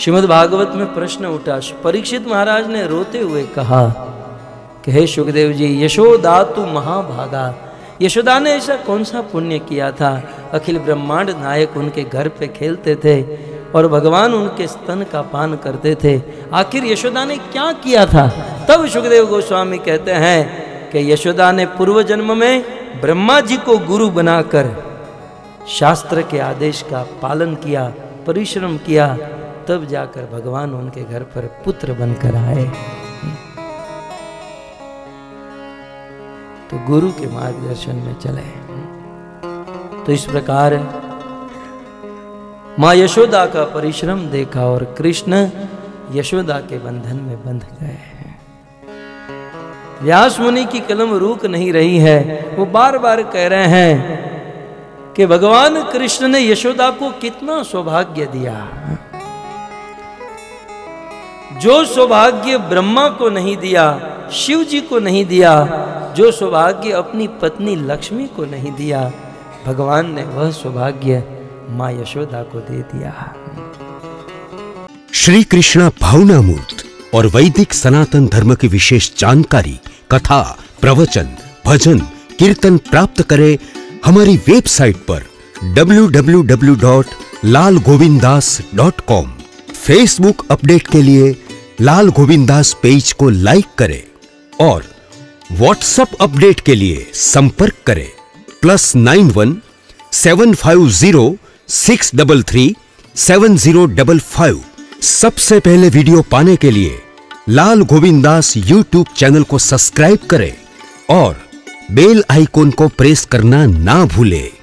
श्रीमद भागवत में प्रश्न उठा। परीक्षित महाराज ने रोते हुए कहा कि हे शुकदेव जी, यशोदा तू महाभागा, यशोदा ने ऐसा कौन सा पुण्य किया था? अखिल ब्रह्मांड नायक उनके घर पे खेलते थे और भगवान उनके स्तन का पान करते थे, आखिर यशोदा ने क्या किया था? तब शुकदेव गोस्वामी कहते हैं कि यशोदा ने पूर्व जन्म में ब्रह्मा जी को गुरु बनाकर शास्त्र के आदेश का पालन किया, परिश्रम किया, तब जाकर भगवान उनके घर पर पुत्र बनकर आए। तो गुरु के मार्गदर्शन में चले। तो इस प्रकार माँ यशोदा का परिश्रम देखा और कृष्ण यशोदा के बंधन में बंध गए हैं। व्यास मुनि की कलम रूक नहीं रही है, वो बार बार कह रहे हैं कि भगवान कृष्ण ने यशोदा को कितना सौभाग्य दिया। जो सौभाग्य ब्रह्मा को नहीं दिया, शिव जी को नहीं दिया, जो सौभाग्य अपनी पत्नी लक्ष्मी को नहीं दिया, भगवान ने वह सौभाग्य माँ यशोदा को दे दिया। श्री कृष्णा भावनामृत और वैदिक सनातन धर्म की विशेष जानकारी, कथा, प्रवचन, भजन, कीर्तन प्राप्त करें हमारी वेबसाइट पर www.lalgovindas.com। फेसबुक अपडेट के लिए लाल गोविंदास पेज को लाइक करें और व्हाट्सएप अपडेट के लिए संपर्क करें +91 750 633 7055। सबसे पहले वीडियो पाने के लिए लाल गोविंदास यूट्यूब चैनल को सब्सक्राइब करें और बेल आइकॉन को प्रेस करना ना भूलें।